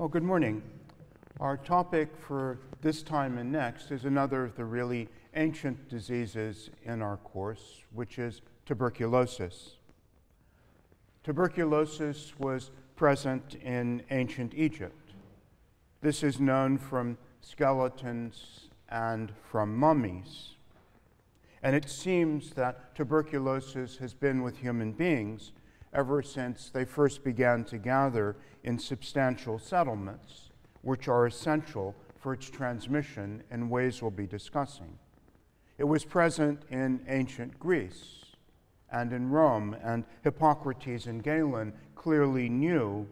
Well, good morning. Our topic for this time and next is another of the really ancient diseases in our course, which is tuberculosis. Tuberculosis was present in ancient Egypt. This is known from skeletons and from mummies. And it seems that tuberculosis has been with human beings ever since they first began to gather in substantial settlements, which are essential for its transmission in ways we'll be discussing. It was present in ancient Greece and in Rome, and Hippocrates and Galen clearly knew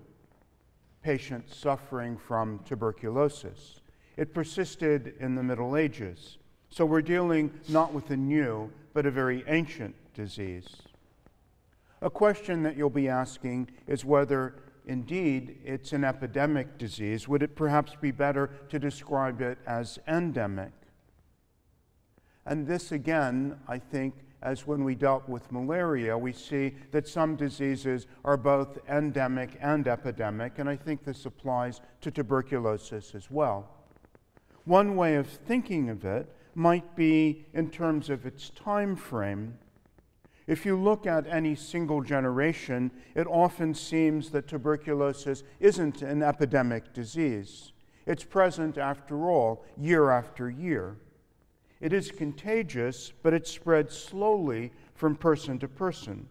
patients suffering from tuberculosis. It persisted in the Middle Ages. So we're dealing not with a new, but a very ancient disease. A question that you'll be asking is whether, indeed, it's an epidemic disease. Would it perhaps be better to describe it as endemic? And this, again, I think, as when we dealt with malaria, we see that some diseases are both endemic and epidemic, and I think this applies to tuberculosis as well. One way of thinking of it might be in terms of its time frame. If you look at any single generation, it often seems that tuberculosis isn't an epidemic disease. It's present, after all, year after year. It is contagious, but it spreads slowly from person to person.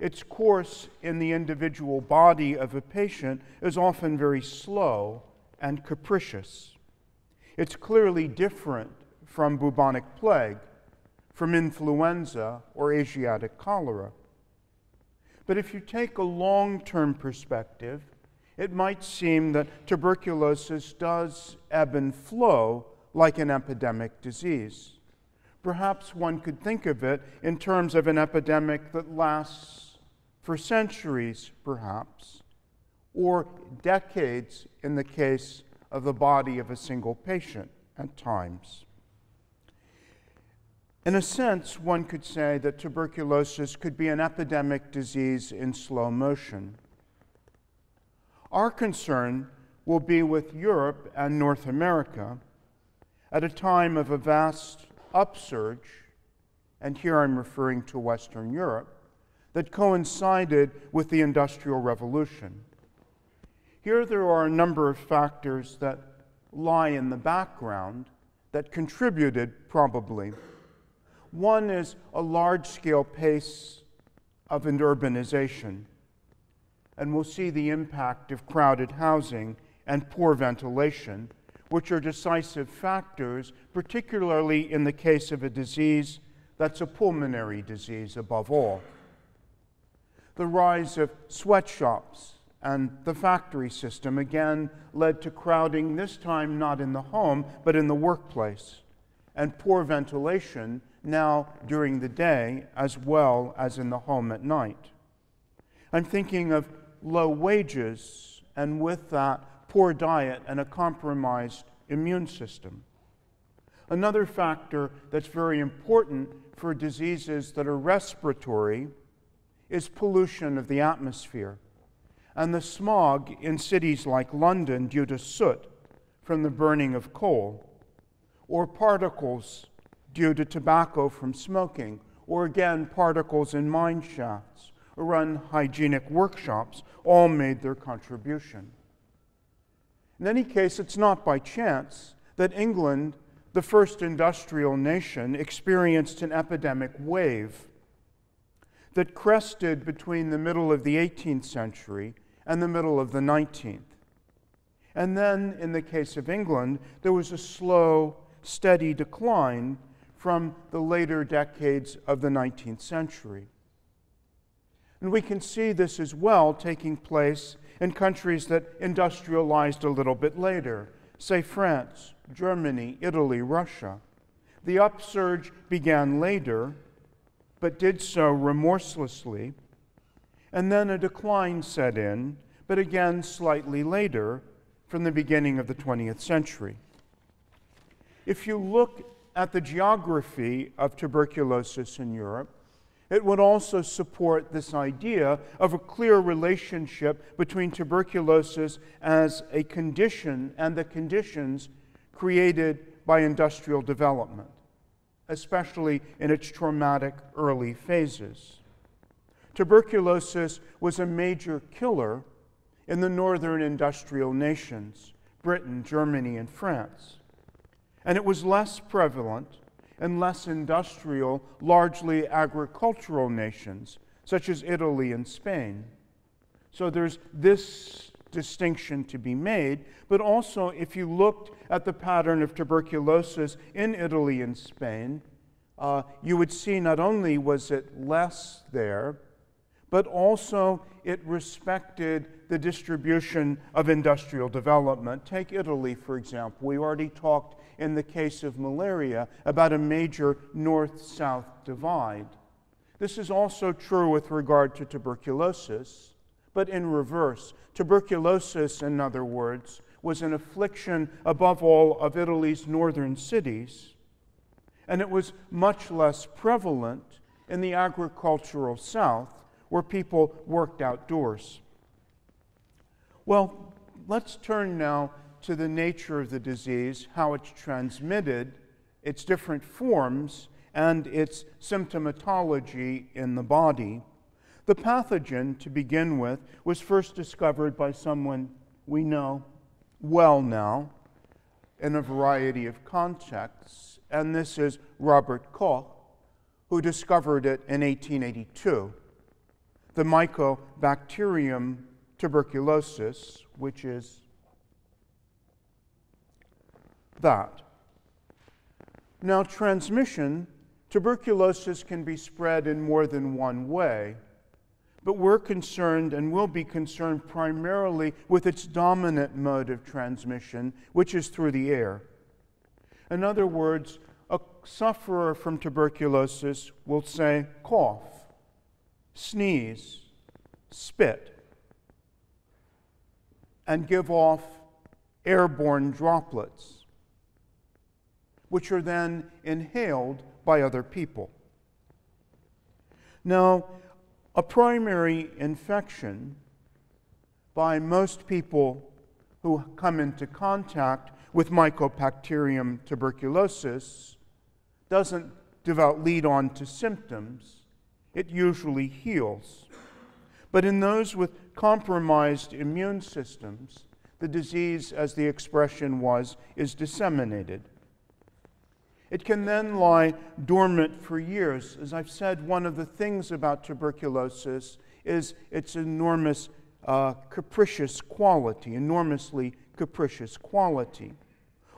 Its course in the individual body of a patient is often very slow and capricious. It's clearly different from bubonic plague, from influenza or Asiatic cholera. But if you take a long-term perspective, it might seem that tuberculosis does ebb and flow like an epidemic disease. Perhaps one could think of it in terms of an epidemic that lasts for centuries, perhaps, or decades in the case of the body of a single patient at times. In a sense, one could say that tuberculosis could be an epidemic disease in slow motion. Our concern will be with Europe and North America at a time of a vast upsurge, and here I'm referring to Western Europe, that coincided with the Industrial Revolution. Here there are a number of factors that lie in the background that contributed, probably. One is a large-scale pace of urbanization, and we'll see the impact of crowded housing and poor ventilation, which are decisive factors, particularly in the case of a disease that's a pulmonary disease above all. The rise of sweatshops and the factory system, again, led to crowding, this time not in the home, but in the workplace, and poor ventilation now during the day as well as in the home at night. I'm thinking of low wages and with that poor diet and a compromised immune system. Another factor that's very important for diseases that are respiratory is pollution of the atmosphere and the smog in cities like London due to soot from the burning of coal or particles due to tobacco from smoking, or again, particles in mine shafts or unhygienic workshops, all made their contribution. In any case, it's not by chance that England, the first industrial nation, experienced an epidemic wave that crested between the middle of the 18th century and the middle of the 19th. And then, in the case of England, there was a slow, steady decline from the later decades of the 19th century. And we can see this as well taking place in countries that industrialized a little bit later, say France, Germany, Italy, Russia. The upsurge began later, but did so remorselessly, and then a decline set in, but again slightly later from the beginning of the 20th century. If you look at the geography of tuberculosis in Europe, It would also support this idea of a clear relationship between tuberculosis as a condition and the conditions created by industrial development, especially in its traumatic early phases. Tuberculosis was a major killer in the northern industrial nations, Britain, Germany, and France. And it was less prevalent in less industrial, largely agricultural nations, such as Italy and Spain. So there's this distinction to be made, but also if you looked at the pattern of tuberculosis in Italy and Spain, you would see not only was it less there, but also it respected the distribution of industrial development. Take Italy, for example. We already talked in the case of malaria about a major north-south divide. This is also true with regard to tuberculosis, but in reverse. Tuberculosis, in other words, was an affliction above all of Italy's northern cities, and it was much less prevalent in the agricultural south, where people worked outdoors. Well, let's turn now to the nature of the disease, how it's transmitted, its different forms, and its symptomatology in the body. The pathogen, to begin with, was first discovered by someone we know well now in a variety of contexts, and this is Robert Koch, who discovered it in 1882. The Mycobacterium tuberculosis, which is that. Now, transmission, tuberculosis can be spread in more than one way, but we're concerned and will be concerned primarily with its dominant mode of transmission, which is through the air. In other words, a sufferer from tuberculosis will say, cough, sneeze, spit, and give off airborne droplets, which are then inhaled by other people. Now, a primary infection by most people who come into contact with Mycobacterium tuberculosis doesn't lead on to symptoms. It usually heals. But in those with compromised immune systems, the disease, as the expression was, is disseminated. It can then lie dormant for years. As I've said, one of the things about tuberculosis is its enormous capricious quality, enormously capricious quality.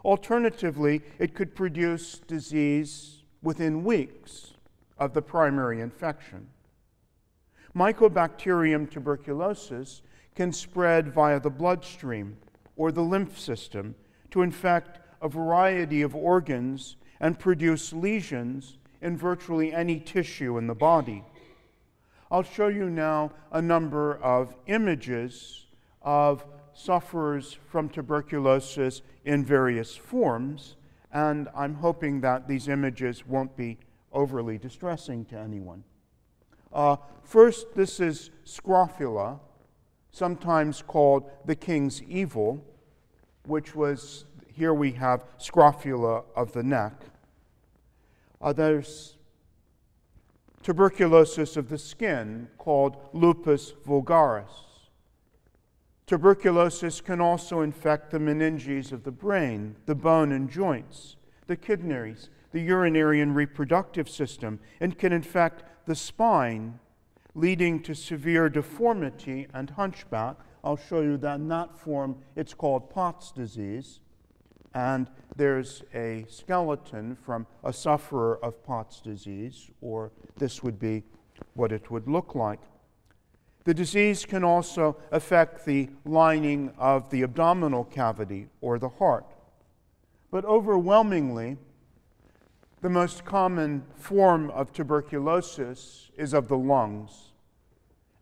Alternatively, it could produce disease within weeks of the primary infection. Mycobacterium tuberculosis can spread via the bloodstream or the lymph system to infect a variety of organs and produce lesions in virtually any tissue in the body. I'll show you now a number of images of sufferers from tuberculosis in various forms, and I'm hoping that these images won't be overly distressing to anyone. First, this is scrofula, sometimes called the king's evil, which was, here we have scrofula of the neck. There's tuberculosis of the skin called lupus vulgaris. Tuberculosis can also infect the meninges of the brain, the bone and joints, the kidneys, the urinary and reproductive system, and can infect the spine, leading to severe deformity and hunchback. I'll show you that in that form. It's called Pott's disease. And there's a skeleton from a sufferer of Pott's disease, or this would be what it would look like. The disease can also affect the lining of the abdominal cavity or the heart. But overwhelmingly, the most common form of tuberculosis is of the lungs.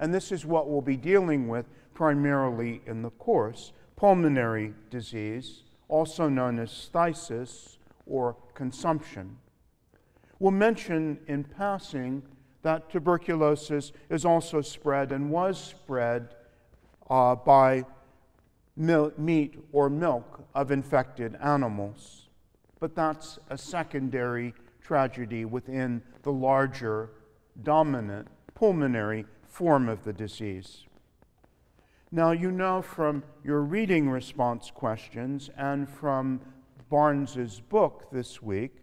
And this is what we'll be dealing with primarily in the course, pulmonary disease, also known as phthisis or consumption. We'll mention in passing that tuberculosis is also spread and was spread by meat or milk of infected animals. But that's a secondary tragedy within the larger, dominant, pulmonary form of the disease. Now, you know from your reading response questions and from Barnes's book this week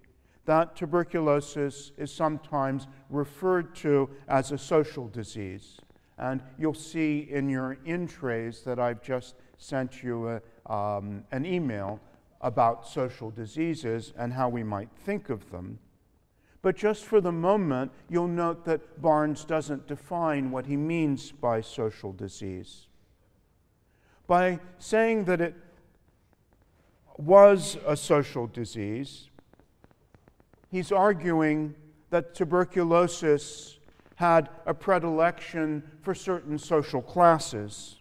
that tuberculosis is sometimes referred to as a social disease. And you'll see in your in-trays that I've just sent you an email about social diseases and how we might think of them. But just for the moment, you'll note that Barnes doesn't define what he means by social disease. By saying that it was a social disease, he's arguing that tuberculosis had a predilection for certain social classes,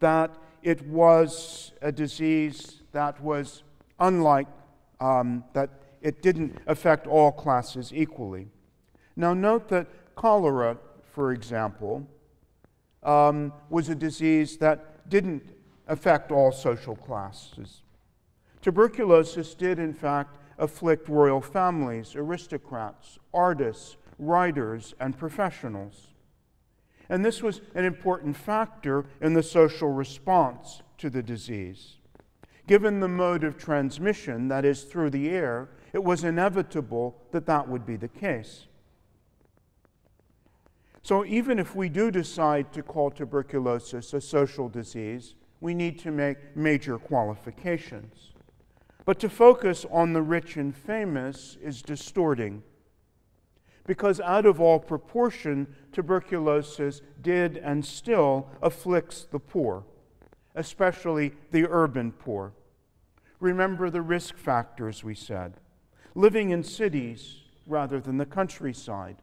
that it was a disease that was unlike, that it didn't affect all classes equally. Now note that cholera, for example, was a disease that didn't affect all social classes. Tuberculosis did, in fact, afflict royal families, aristocrats, artists, writers, and professionals. And this was an important factor in the social response to the disease. Given the mode of transmission, that is, through the air, it was inevitable that that would be the case. So even if we do decide to call tuberculosis a social disease, we need to make major qualifications. But to focus on the rich and famous is distorting, because out of all proportion, tuberculosis did and still afflicts the poor, especially the urban poor. Remember the risk factors we said. Living in cities rather than the countryside.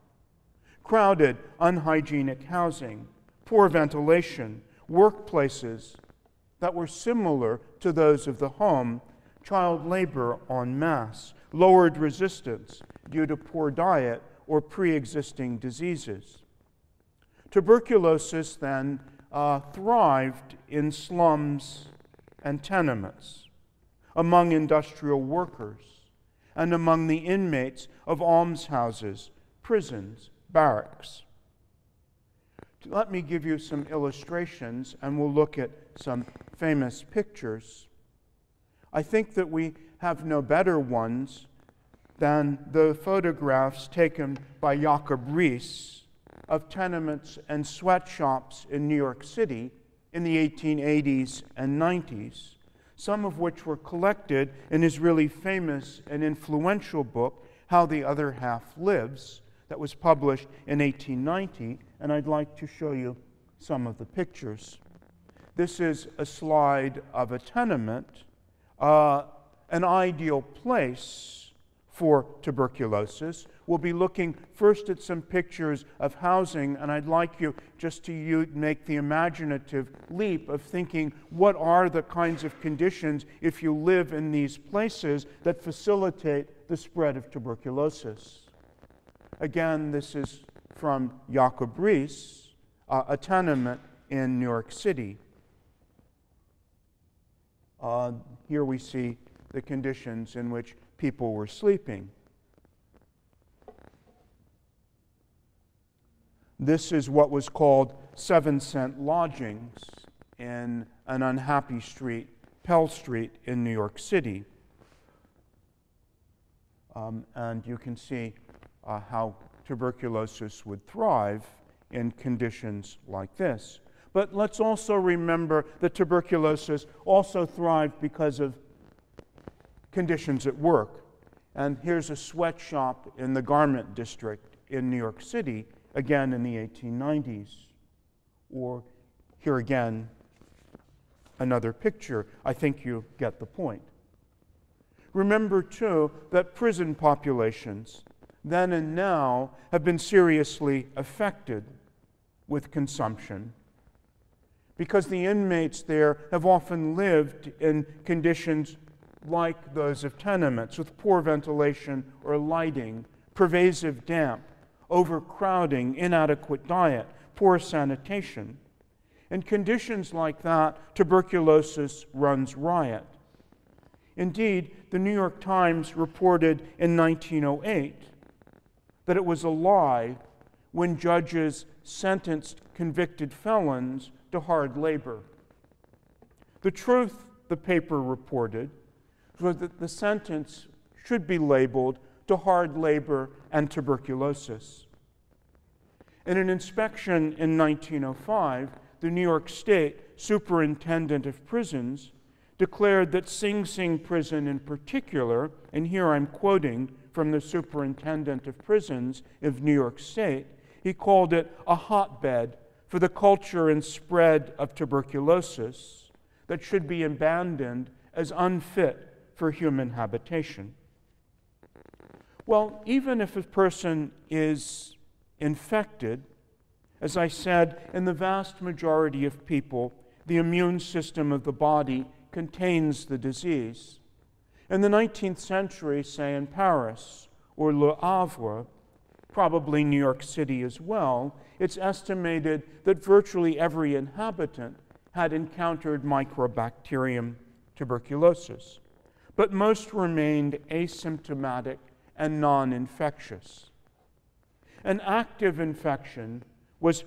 Crowded, unhygienic housing, poor ventilation, workplaces that were similar to those of the home, child labor en masse, lowered resistance due to poor diet, or pre-existing diseases. Tuberculosis then thrived in slums and tenements, among industrial workers, and among the inmates of almshouses, prisons, barracks. Let me give you some illustrations, and we'll look at some famous pictures. I think that we have no better ones than the photographs taken by Jacob Riis of tenements and sweatshops in New York City in the 1880s and 90s, some of which were collected in his really famous and influential book, How the Other Half Lives, that was published in 1890, and I'd like to show you some of the pictures. This is a slide of a tenement, an ideal place for tuberculosis. We'll be looking first at some pictures of housing, and I'd like you just to make the imaginative leap of thinking, what are the kinds of conditions, if you live in these places, that facilitate the spread of tuberculosis? Again, this is from Jacob Riis, a tenement in New York City. Here we see the conditions in which people were sleeping. This is what was called 7-cent lodgings in an unhappy street, Pell Street in New York City. And you can see how tuberculosis would thrive in conditions like this. But let's also remember that tuberculosis also thrived because of conditions at work. And here's a sweatshop in the garment district in New York City, again in the 1890s. Or here again, another picture. I think you get the point. Remember, too, that prison populations, then and now, have been seriously affected with consumption, because the inmates there have often lived in conditions like those of tenements, with poor ventilation or lighting, pervasive damp, overcrowding, inadequate diet, poor sanitation. In conditions like that, tuberculosis runs riot. Indeed, the New York Times reported in 1908 that it was a lie when judges sentenced convicted felons to hard labor. The truth, the paper reported, was that the sentence should be labeled to hard labor and tuberculosis. In an inspection in 1905, the New York State Superintendent of Prisons declared that Sing Sing Prison in particular, and here I'm quoting from the Superintendent of Prisons of New York State, he called it a hotbed for the culture and spread of tuberculosis that should be abandoned as unfit for human habitation. Well, even if a person is infected, as I said, in the vast majority of people, the immune system of the body contains the disease. In the 19th century, say in Paris or Le Havre, probably New York City as well, it's estimated that virtually every inhabitant had encountered Mycobacterium tuberculosis, but most remained asymptomatic and non-infectious. An active infection was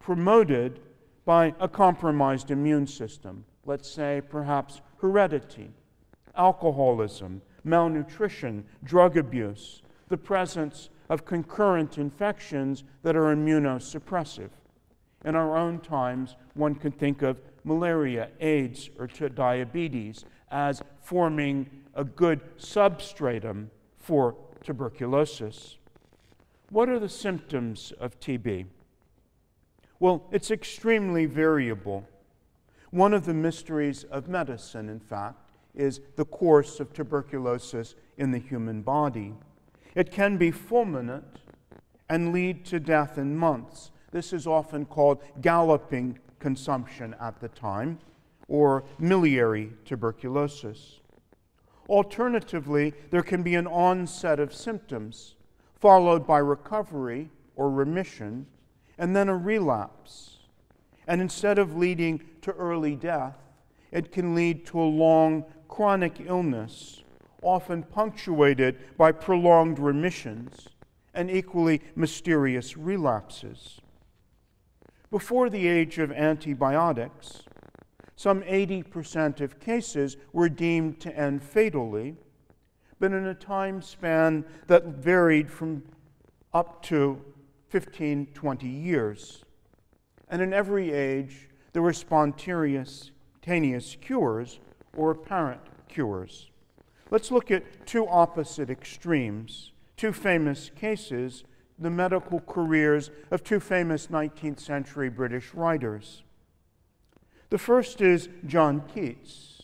promoted by a compromised immune system, let's say perhaps heredity, alcoholism, malnutrition, drug abuse, the presence of concurrent infections that are immunosuppressive. In our own times, one can think of malaria, AIDS, or diabetes as forming a good substratum for tuberculosis. What are the symptoms of TB? Well, it's extremely variable. One of the mysteries of medicine, in fact, is the course of tuberculosis in the human body. It can be fulminant and lead to death in months. This is often called galloping consumption at the time, or miliary tuberculosis. Alternatively, there can be an onset of symptoms, followed by recovery or remission, and then a relapse. And instead of leading to early death, it can lead to a long chronic illness, often punctuated by prolonged remissions and equally mysterious relapses. Before the age of antibiotics, some 80% of cases were deemed to end fatally, but in a time span that varied from up to 15, 20 years. And in every age, there were spontaneous cures or apparent cures. Let's look at two opposite extremes, two famous cases, the medical careers of two famous 19th century British writers. The first is John Keats,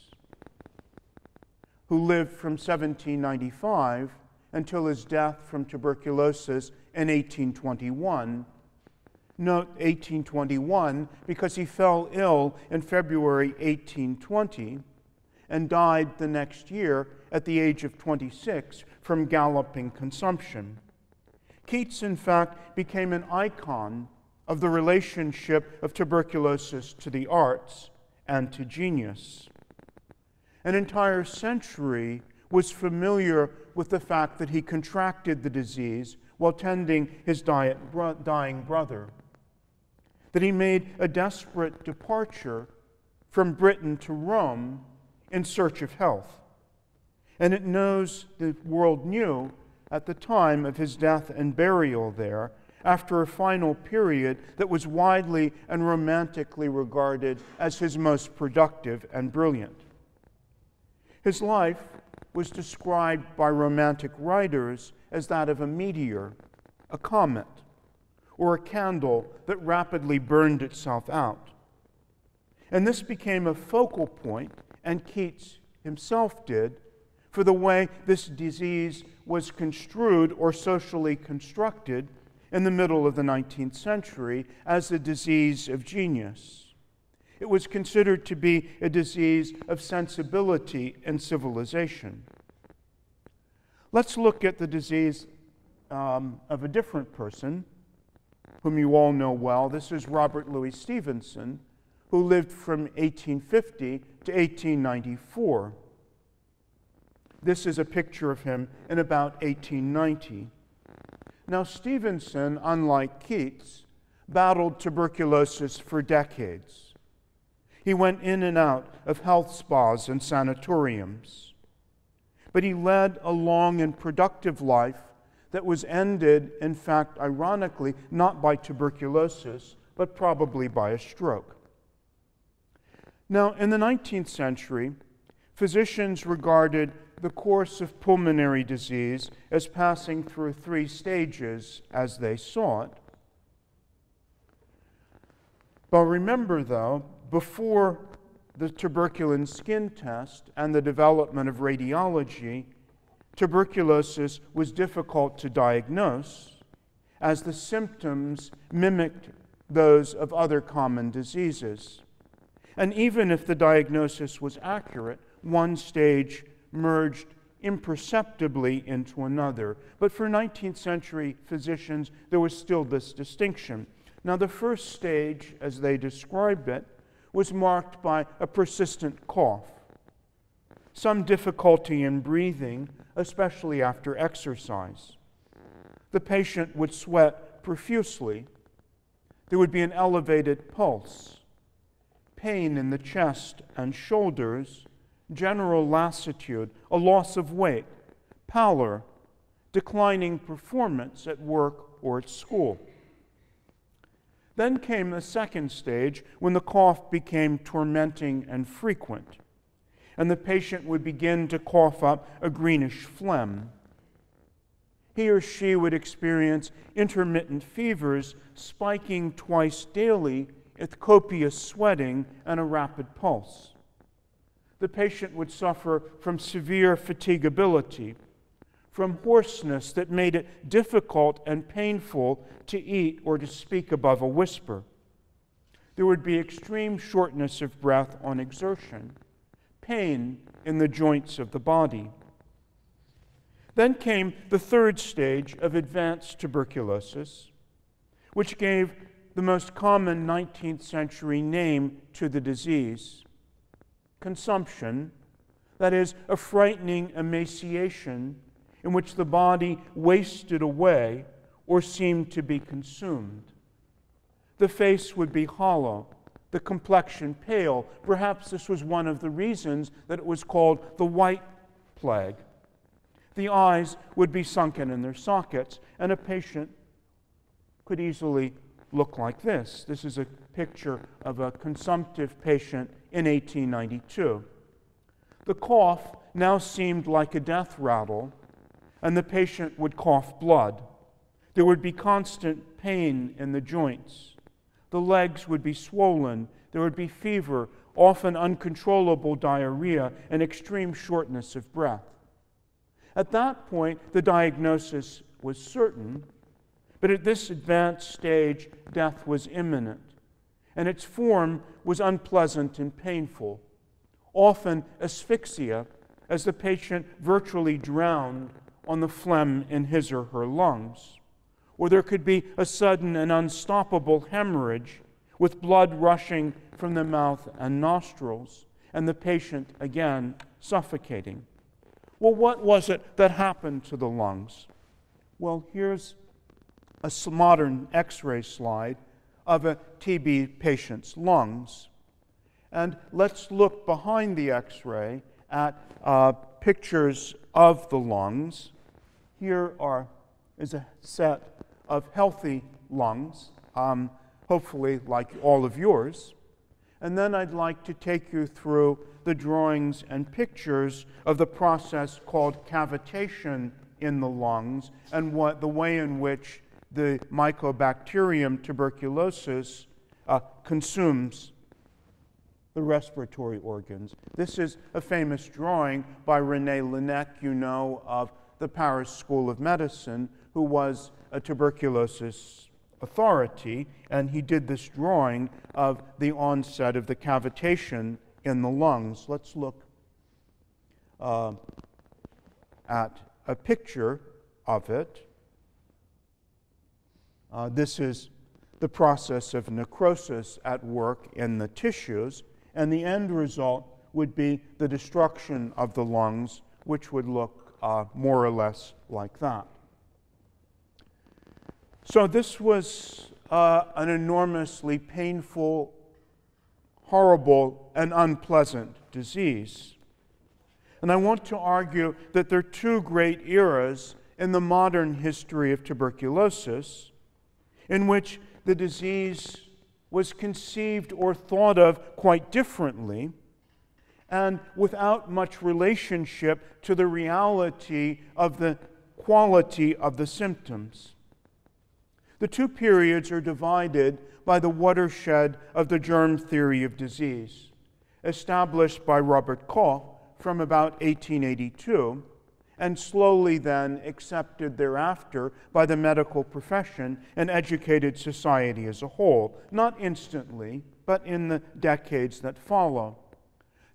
who lived from 1795 until his death from tuberculosis in 1821. Note 1821 because he fell ill in February 1820 and died the next year at the age of 26 from galloping consumption. Keats, in fact, became an icon of the relationship of tuberculosis to the arts and to genius. An entire century was familiar with the fact that he contracted the disease while tending his dying brother, that he made a desperate departure from Britain to Rome in search of health. And it knows, the world knew, at the time of his death and burial there, after a final period that was widely and romantically regarded as his most productive and brilliant. His life was described by romantic writers as that of a meteor, a comet, or a candle that rapidly burned itself out. And this became a focal point, and Keats himself did, for the way this disease was construed or socially constructed in the middle of the 19th century as a disease of genius. It was considered to be a disease of sensibility and civilization. Let's look at the disease of a different person whom you all know well. This is Robert Louis Stevenson, who lived from 1850 to 1894. This is a picture of him in about 1890. Now, Stevenson, unlike Keats, battled tuberculosis for decades. He went in and out of health spas and sanatoriums. But he led a long and productive life that was ended, in fact, ironically, not by tuberculosis, but probably by a stroke. Now, in the 19th century, physicians regarded the course of pulmonary disease as passing through three stages as they saw it. But remember, though, before the tuberculin skin test and the development of radiology, tuberculosis was difficult to diagnose, as the symptoms mimicked those of other common diseases. And even if the diagnosis was accurate, one stage merged imperceptibly into another. But for 19th century physicians, there was still this distinction. Now, the first stage, as they described it, was marked by a persistent cough, some difficulty in breathing, especially after exercise. The patient would sweat profusely. There would be an elevated pulse, pain in the chest and shoulders, general lassitude, a loss of weight, pallor, declining performance at work or at school. Then came the second stage, when the cough became tormenting and frequent, and the patient would begin to cough up a greenish phlegm. He or she would experience intermittent fevers spiking twice daily, with copious sweating and a rapid pulse. The patient would suffer from severe fatigability, from hoarseness that made it difficult and painful to eat or to speak above a whisper. There would be extreme shortness of breath on exertion, pain in the joints of the body. Then came the third stage of advanced tuberculosis, which gave the most common 19th century name to the disease: consumption, that is, a frightening emaciation in which the body wasted away or seemed to be consumed. The face would be hollow, the complexion pale. Perhaps this was one of the reasons that it was called the White Plague. The eyes would be sunken in their sockets, and a patient could easily look like this. This is a picture of a consumptive patient in 1892. The cough now seemed like a death rattle, and the patient would cough blood. There would be constant pain in the joints. The legs would be swollen. There would be fever, often uncontrollable diarrhea, and extreme shortness of breath. At that point, the diagnosis was certain, but at this advanced stage, death was imminent, and its form was unpleasant and painful, often asphyxia, as the patient virtually drowned on the phlegm in his or her lungs. Or there could be a sudden and unstoppable hemorrhage, with blood rushing from the mouth and nostrils, and the patient, again, suffocating. Well, what was it that happened to the lungs? Well, here's a modern X-ray slide of a TB patient's lungs. And let's look behind the X-ray at pictures of the lungs. Here is a set of healthy lungs, hopefully like all of yours. And then I'd like to take you through the drawings and pictures of the process called cavitation in the lungs, and what the way in which the Mycobacterium tuberculosis consumes the respiratory organs. This is a famous drawing by René Laennec, you know, of the Paris School of Medicine, who was a tuberculosis authority, and he did this drawing of the onset of the cavitation in the lungs. Let's look at a picture of it. This is the process of necrosis at work in the tissues, and the end result would be the destruction of the lungs, which would look more or less like that. So this was an enormously painful, horrible, and unpleasant disease. And I want to argue that there are two great eras in the modern history of tuberculosis in which the disease was conceived or thought of quite differently and without much relationship to the reality of the quality of the symptoms. The two periods are divided by the watershed of the germ theory of disease, established by Robert Koch from about 1882, and slowly then accepted thereafter by the medical profession and educated society as a whole, not instantly, but in the decades that follow.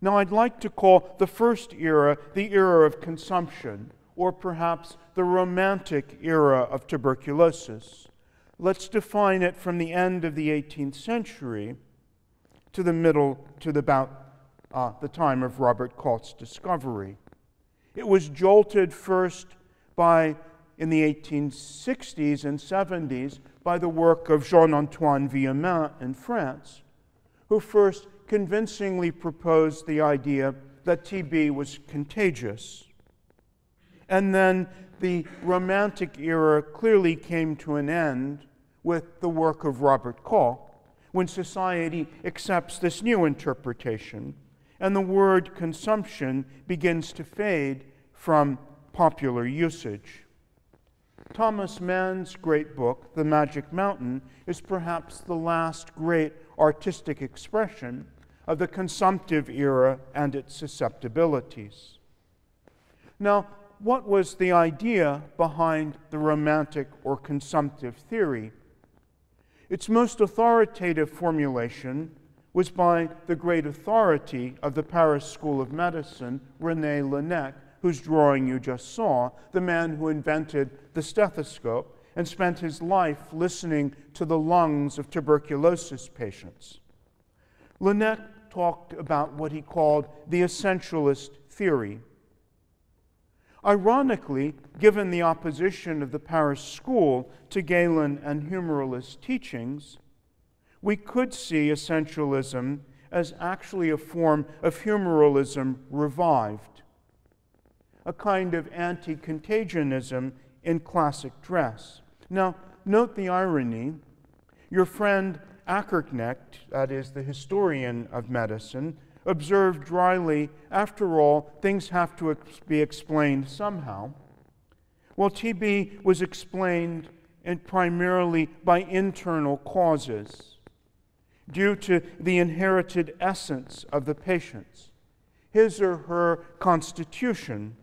Now, I'd like to call the first era the era of consumption, or perhaps the romantic era of tuberculosis. Let's define it from the end of the 18th century to the middle, to about the time of Robert Koch's discovery. It was jolted first in the 1860s and 70s by the work of Jean-Antoine Villemin in France, who first convincingly proposed the idea that TB was contagious. And then the Romantic era clearly came to an end with the work of Robert Koch, when society accepts this new interpretation, and the word consumption begins to fade from popular usage. Thomas Mann's great book, The Magic Mountain, is perhaps the last great artistic expression of the consumptive era and its susceptibilities. Now, what was the idea behind the romantic or consumptive theory? Its most authoritative formulation was by the great authority of the Paris School of Medicine, René Laennec, whose drawing you just saw, the man who invented the stethoscope and spent his life listening to the lungs of tuberculosis patients. Laennec talked about what he called the essentialist theory. Ironically, given the opposition of the Paris School to Galen and humoralist teachings, we could see essentialism as actually a form of humoralism revived, a kind of anti-contagionism in classic dress. Now, note the irony. Your friend Ackerknecht, that is, the historian of medicine, observed dryly, after all, things have to be explained somehow. Well, TB was explained primarily by internal causes due to the inherited essence of the patients, his or her constitution,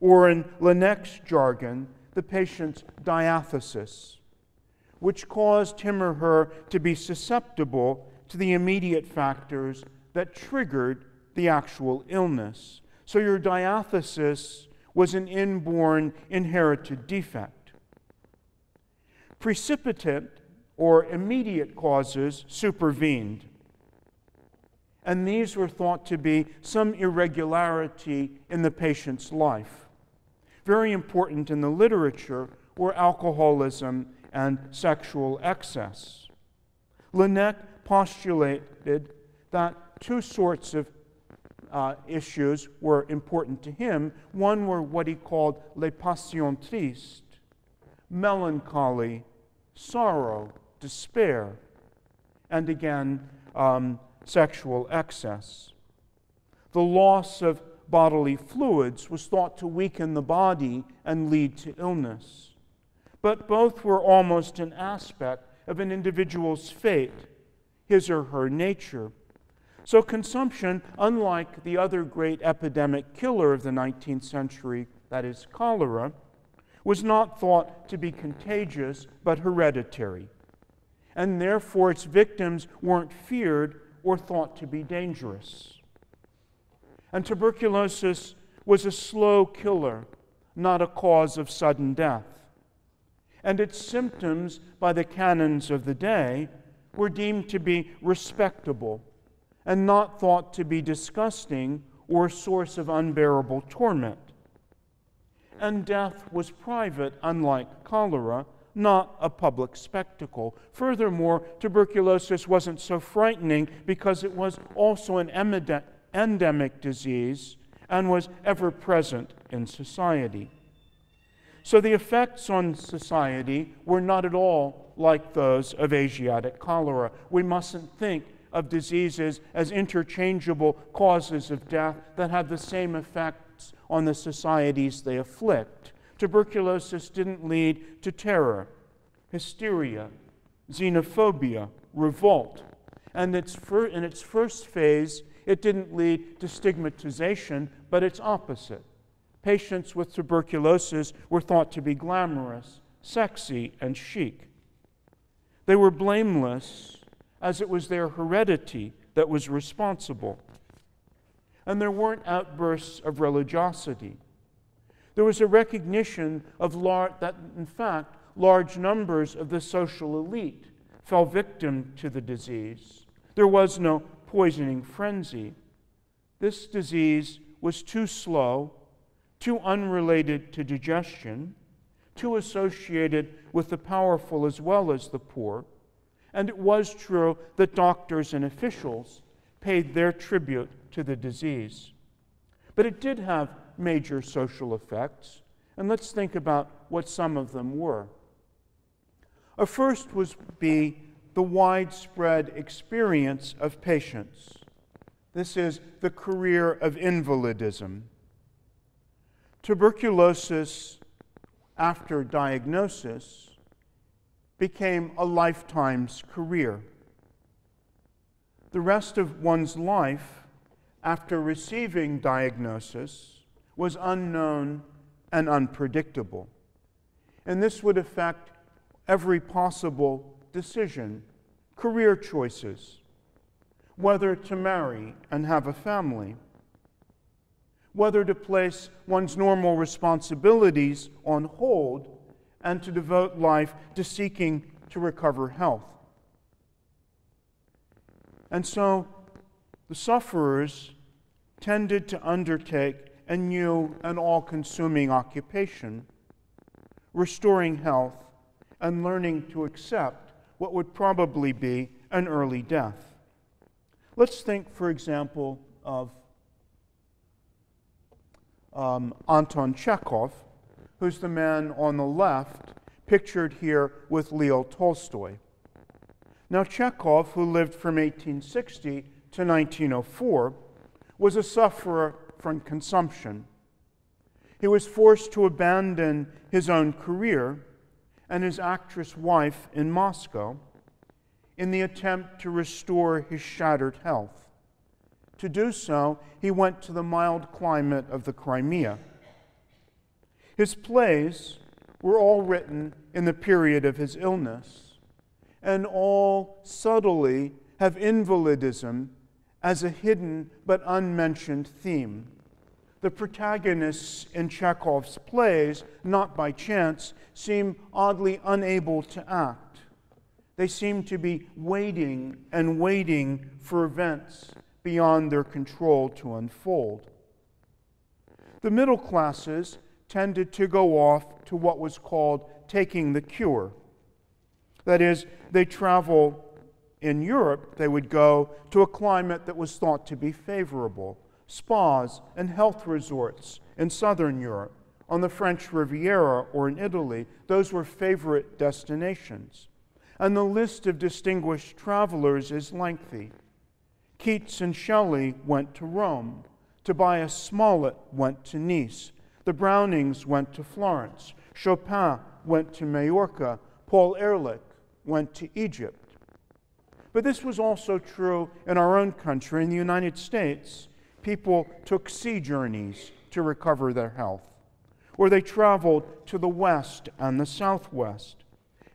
or in Laennec's jargon, the patient's diathesis, which caused him or her to be susceptible to the immediate factors that triggered the actual illness. So your diathesis was an inborn, inherited defect. Precipitate or immediate causes supervened. And these were thought to be some irregularity in the patient's life. Very important in the literature were alcoholism and sexual excess. Laennec postulated that two sorts of issues were important to him. One were what he called les passions tristes, melancholy, sorrow, despair, and again, sexual excess. The loss of bodily fluids was thought to weaken the body and lead to illness. But both were almost an aspect of an individual's fate, his or her nature. So consumption, unlike the other great epidemic killer of the 19th century, that is cholera, was not thought to be contagious but hereditary, and therefore its victims weren't feared or thought to be dangerous. And tuberculosis was a slow killer, not a cause of sudden death. and its symptoms by the canons of the day were deemed to be respectable and not thought to be disgusting or a source of unbearable torment. And death was private, unlike cholera, not a public spectacle. Furthermore, tuberculosis wasn't so frightening because it was also an endemic disease and was ever present in society. So the effects on society were not at all like those of Asiatic cholera. We mustn't think of diseases as interchangeable causes of death that have the same effects on the societies they afflict. Tuberculosis didn't lead to terror, hysteria, xenophobia, revolt, and in its first phase, it didn't lead to stigmatization, but its opposite. Patients with tuberculosis were thought to be glamorous, sexy, and chic. They were blameless, as it was their heredity that was responsible. And there weren't outbursts of religiosity. There was a recognition of that, in fact, large numbers of the social elite fell victim to the disease. There was no poisoning frenzy. This disease was too slow, too unrelated to digestion, too associated with the powerful as well as the poor, and it was true that doctors and officials paid their tribute to the disease. But it did have major social effects, and let's think about what some of them were. A first would be the widespread experience of patients. This is the career of invalidism. Tuberculosis, after diagnosis, became a lifetime's career. The rest of one's life, after receiving diagnosis, was unknown and unpredictable. And this would affect every possible decision, career choices, whether to marry and have a family, whether to place one's normal responsibilities on hold and to devote life to seeking to recover health. And so the sufferers tended to undertake a new and all-consuming occupation, restoring health and learning to accept what would probably be an early death. Let's think, for example, of Anton Chekhov, who's the man on the left, pictured here with Leo Tolstoy. Now Chekhov, who lived from 1860 to 1904, was a sufferer from consumption. He was forced to abandon his own career and his actress wife in Moscow in the attempt to restore his shattered health. To do so, he went to the mild climate of the Crimea. His plays were all written in the period of his illness, and all subtly have invalidism as a hidden but unmentioned theme. The protagonists in Chekhov's plays, not by chance, seem oddly unable to act. They seem to be waiting and waiting for events beyond their control to unfold. The middle classes tended to go off to what was called taking the cure. That is, they travel in Europe, they would go to a climate that was thought to be favorable. Spas and health resorts in southern Europe, on the French Riviera or in Italy, those were favorite destinations. And the list of distinguished travelers is lengthy. Keats and Shelley went to Rome. Tobias Smollett went to Nice. The Brownings went to Florence. Chopin went to Majorca. Paul Ehrlich went to Egypt. But this was also true in our own country. In the United States, people took sea journeys to recover their health, or they traveled to the West and the Southwest.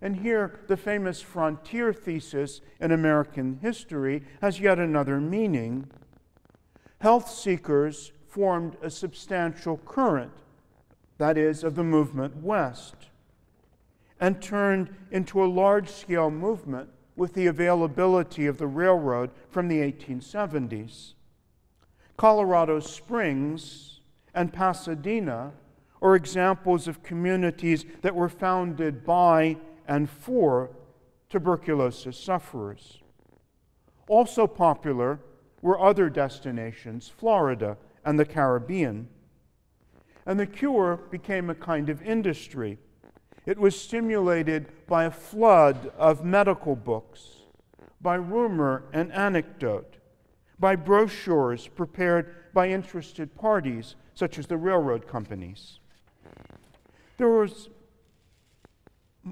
And here, the famous frontier thesis in American history has yet another meaning. Health seekers formed a substantial current, that is, of the movement West. and turned into a large-scale movement with the availability of the railroad from the 1870s. Colorado Springs and Pasadena are examples of communities that were founded by and for tuberculosis sufferers. Also popular were other destinations, Florida and the Caribbean. And the cure became a kind of industry. It was stimulated by a flood of medical books, by rumor and anecdote, by brochures prepared by interested parties, such as the railroad companies. There was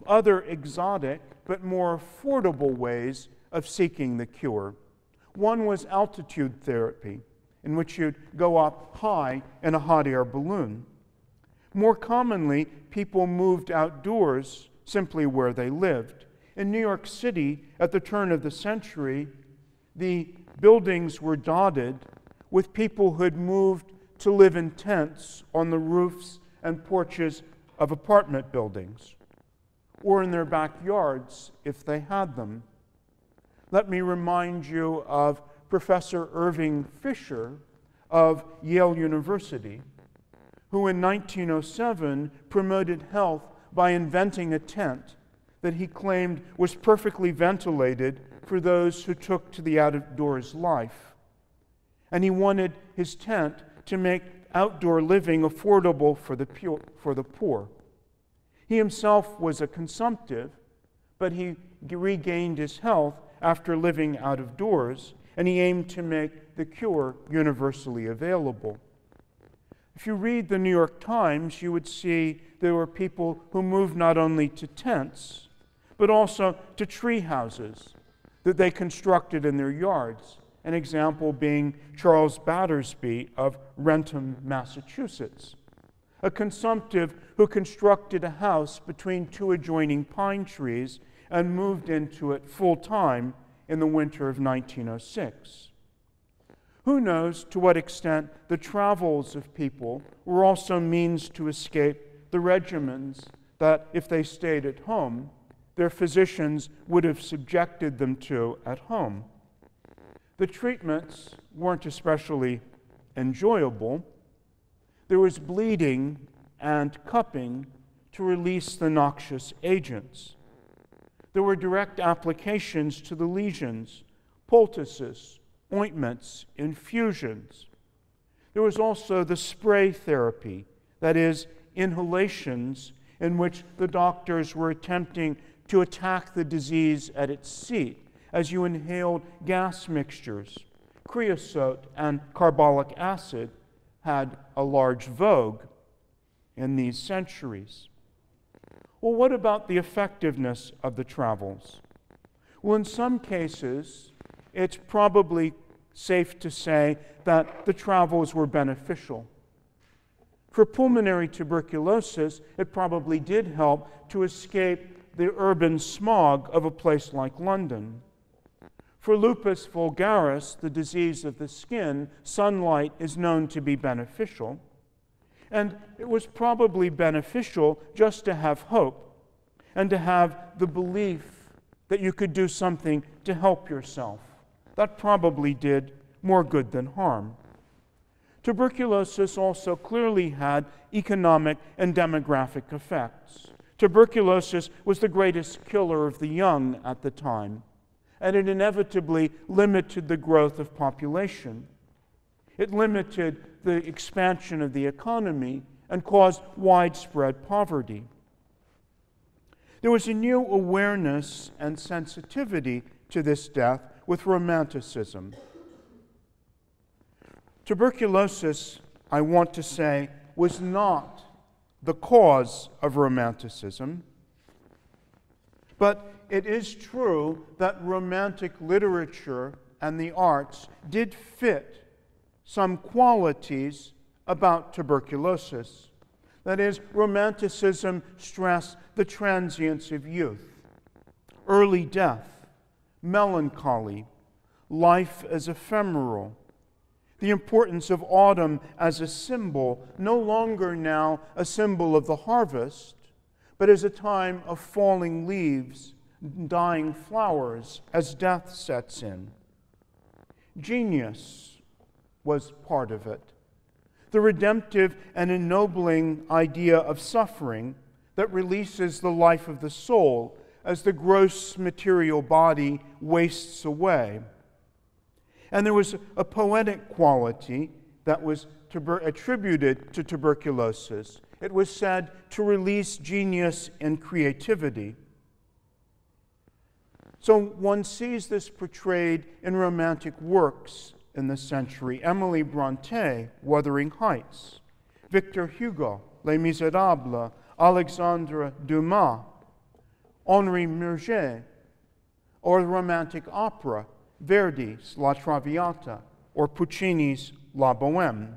other exotic but more affordable ways of seeking the cure. One was altitude therapy, in which you'd go up high in a hot air balloon. More commonly, people moved outdoors simply where they lived. In New York City, at the turn of the century, the buildings were dotted with people who had moved to live in tents on the roofs and porches of apartment buildings, or in their backyards if they had them. Let me remind you of Professor Irving Fisher of Yale University, who in 1907 promoted health by inventing a tent that he claimed was perfectly ventilated for those who took to the outdoors life. And he wanted his tent to make outdoor living affordable for the poor. He himself was a consumptive, but he regained his health after living out of doors, and he aimed to make the cure universally available. If you read the New York Times, you would see there were people who moved not only to tents, but also to tree houses that they constructed in their yards, an example being Charles Battersby of Rentham, Massachusetts, a consumptive who constructed a house between two adjoining pine trees and moved into it full-time in the winter of 1906. Who knows to what extent the travels of people were also means to escape the regimens that, if they stayed at home, their physicians would have subjected them to at home. The treatments weren't especially enjoyable. There was bleeding and cupping to release the noxious agents. There were direct applications to the lesions, poultices, ointments, infusions. There was also the spray therapy, that is, inhalations in which the doctors were attempting to attack the disease at its seat as you inhaled gas mixtures. Creosote and carbolic acid had a large vogue in these centuries. Well, what about the effectiveness of the travels? Well, in some cases, it's probably safe to say that the travels were beneficial. For pulmonary tuberculosis, it probably did help to escape the urban smog of a place like London. For lupus vulgaris, the disease of the skin, sunlight is known to be beneficial. And it was probably beneficial just to have hope and to have the belief that you could do something to help yourself. That probably did more good than harm. Tuberculosis also clearly had economic and demographic effects. Tuberculosis was the greatest killer of the young at the time, and it inevitably limited the growth of population. It limited the expansion of the economy and caused widespread poverty. There was a new awareness and sensitivity to this death with Romanticism. Tuberculosis, I want to say, was not the cause of Romanticism, but it is true that Romantic literature and the arts did fit some qualities about tuberculosis. That is, Romanticism stressed the transience of youth, early death, melancholy, life as ephemeral, the importance of autumn as a symbol, no longer now a symbol of the harvest, but as a time of falling leaves, dying flowers, as death sets in. Genius was part of it, the redemptive and ennobling idea of suffering that releases the life of the soul as the gross material body wastes away. And there was a poetic quality that was attributed to tuberculosis. It was said to release genius and creativity. So one sees this portrayed in romantic works in this century. Emily Bronte, Wuthering Heights, Victor Hugo, Les Misérables, Alexandre Dumas, Henri Murger, or romantic opera, Verdi's La Traviata, or Puccini's La Bohème.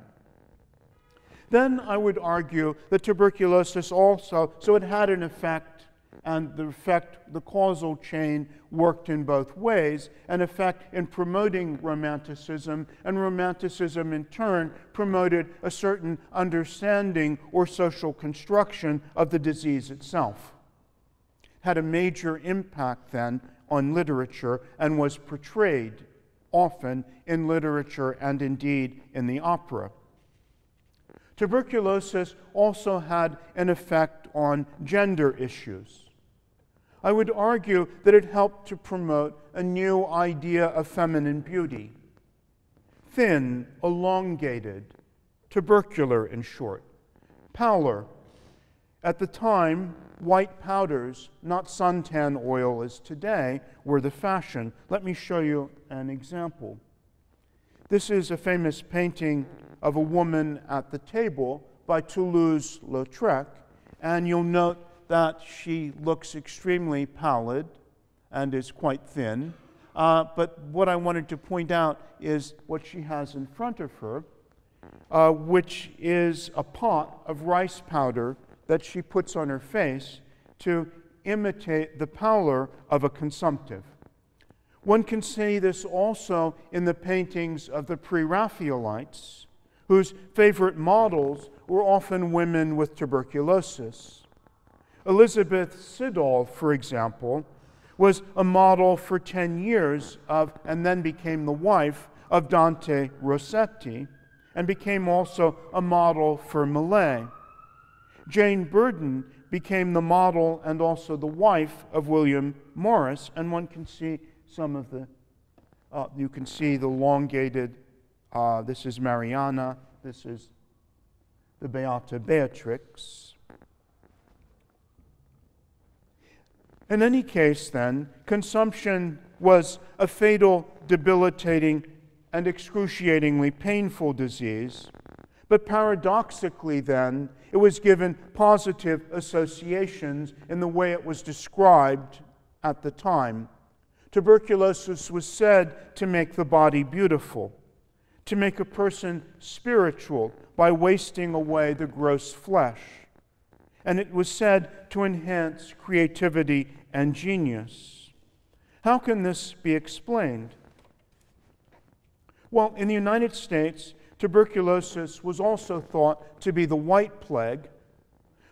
Then I would argue that tuberculosis also, so it had an effect, and the effect, the causal chain worked in both ways, an effect in promoting romanticism, and romanticism in turn promoted a certain understanding or social construction of the disease itself. Had a major impact then on literature and was portrayed often in literature and indeed in the opera. Tuberculosis also had an effect on gender issues. I would argue that it helped to promote a new idea of feminine beauty, thin, elongated, tubercular in short, pallor. At the time, white powders, not suntan oil as today, were the fashion. Let me show you an example. This is a famous painting of a woman at the table by Toulouse-Lautrec, and you'll note that she looks extremely pallid and is quite thin. But what I wanted to point out is what she has in front of her, which is a pot of rice powder that she puts on her face to imitate the pallor of a consumptive. One can see this also in the paintings of the Pre-Raphaelites, whose favorite models were often women with tuberculosis. Elizabeth Siddall, for example, was a model for 10 years of, and then became the wife of Dante Rossetti, and became also a model for Millais. Jane Burden became the model and also the wife of William Morris, and one can see some of the, you can see the elongated, this is Mariana, this is the Beata Beatrix. In any case then, consumption was a fatal, debilitating, and excruciatingly painful disease. But paradoxically then, it was given positive associations in the way it was described at the time. Tuberculosis was said to make the body beautiful, to make a person spiritual by wasting away the gross flesh. And it was said to enhance creativity and genius. How can this be explained? Well, in the United States, tuberculosis was also thought to be the white plague,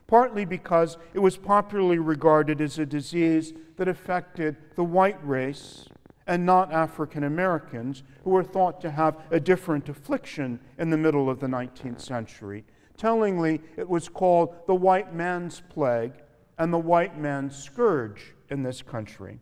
partly because it was popularly regarded as a disease that affected the white race and not African Americans, who were thought to have a different affliction in the middle of the 19th century. Tellingly, it was called the white man's plague and the white man's scourge in this country.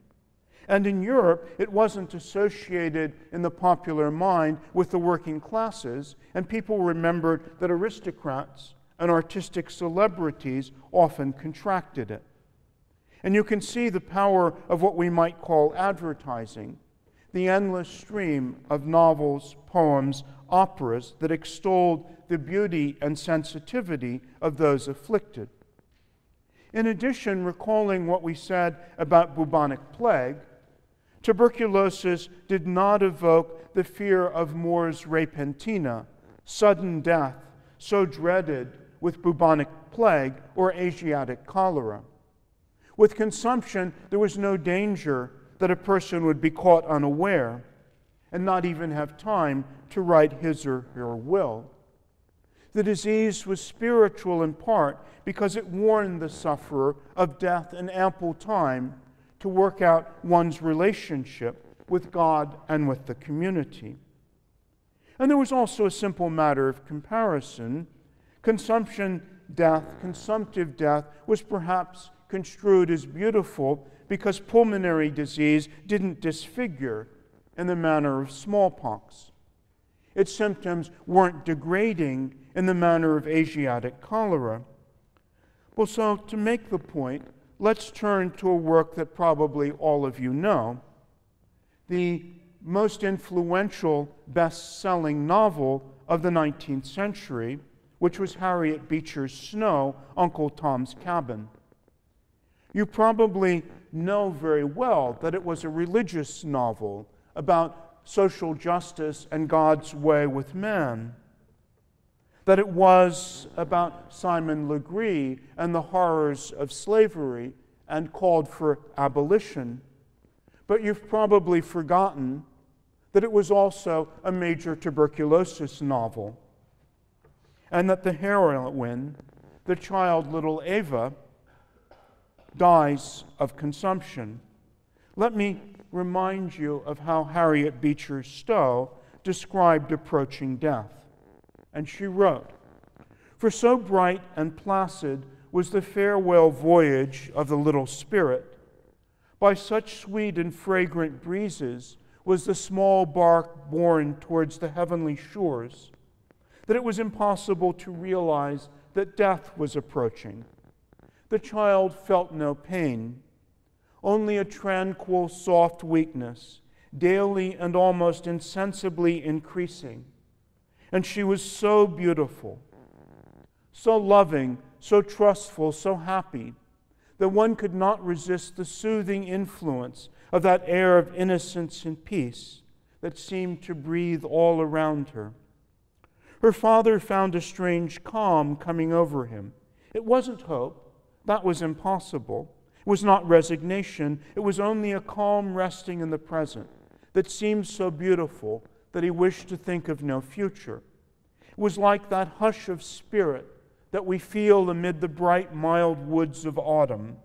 And in Europe, it wasn't associated in the popular mind with the working classes, and people remembered that aristocrats and artistic celebrities often contracted it. And you can see the power of what we might call advertising, the endless stream of novels, poems, operas that extolled the beauty and sensitivity of those afflicted. In addition, recalling what we said about bubonic plague, tuberculosis did not evoke the fear of mors repentina, sudden death, so dreaded with bubonic plague or Asiatic cholera. With consumption, there was no danger that a person would be caught unaware and not even have time to write his or her will. The disease was spiritual in part because it warned the sufferer of death and ample time to work out one's relationship with God and with the community. And there was also a simple matter of comparison. Consumptive death, was perhaps construed as beautiful because pulmonary disease didn't disfigure in the manner of smallpox. Its symptoms weren't degrading in the manner of Asiatic cholera. Well, so to make the point, let's turn to a work that probably all of you know, the most influential best-selling novel of the 19th century, which was Harriet Beecher Snow, Uncle Tom's Cabin. You probably know very well that it was a religious novel about social justice and God's way with man, that it was about Simon Legree and the horrors of slavery and called for abolition. But you've probably forgotten that it was also a major tuberculosis novel, and that the heroine, the child little Eva, dies of consumption. Let me remind you of how Harriet Beecher Stowe described approaching death. And she wrote, "For so bright and placid was the farewell voyage of the little spirit. By such sweet and fragrant breezes was the small bark borne towards the heavenly shores, that it was impossible to realize that death was approaching. The child felt no pain, only a tranquil, soft weakness, daily and almost insensibly increasing. And she was so beautiful, so loving, so trustful, so happy, that one could not resist the soothing influence of that air of innocence and peace that seemed to breathe all around her. Her father found a strange calm coming over him. It wasn't hope. That was impossible. It was not resignation. It was only a calm resting in the present that seemed so beautiful that he wished to think of no future. It was like that hush of spirit that we feel amid the bright, mild woods of autumn,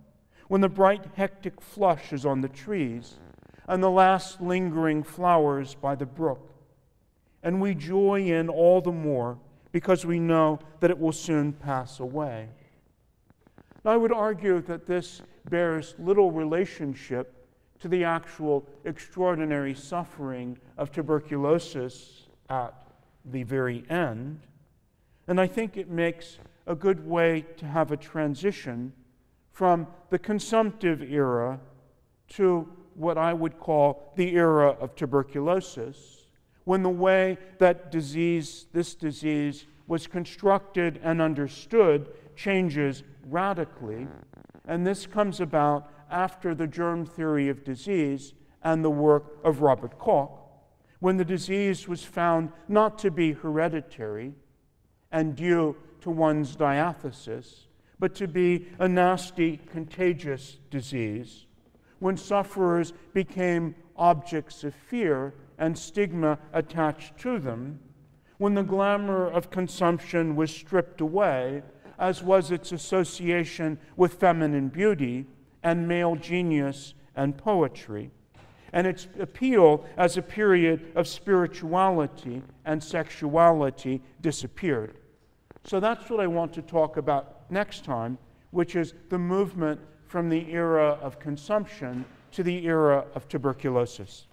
when the bright, hectic flush is on the trees and the last lingering flowers by the brook. And we joy in all the more because we know that it will soon pass away." Now, I would argue that this bears little relationship to the actual extraordinary suffering of tuberculosis at the very end, and I think it makes a good way to have a transition from the consumptive era to what I would call the era of tuberculosis, when the way that this disease was constructed and understood changes radically. And this comes about after the germ theory of disease and the work of Robert Koch, when the disease was found not to be hereditary and due to one's diathesis, but to be a nasty, contagious disease, when sufferers became objects of fear and stigma attached to them, when the glamour of consumption was stripped away, as was its association with feminine beauty and male genius and poetry, and its appeal as a period of spirituality and sexuality disappeared. So that's what I want to talk about next time, which is the movement from the era of consumption to the era of tuberculosis.